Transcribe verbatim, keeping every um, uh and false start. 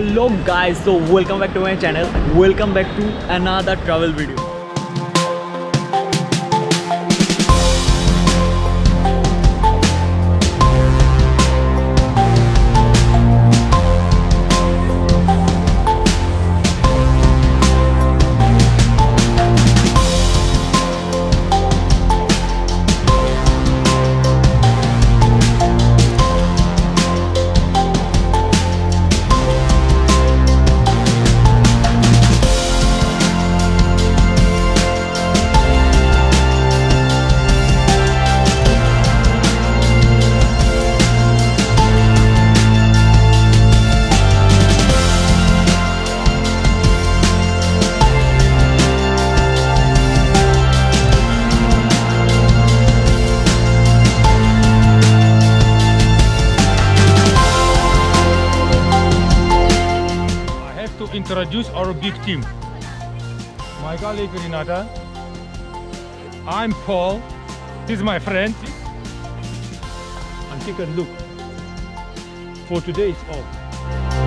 Hello guys, so welcome back to my channel. Welcome back to another travel video. Introduce our big team. My colleague Renata. I'm Paul. This is my friend. And take a look. For today, it's all.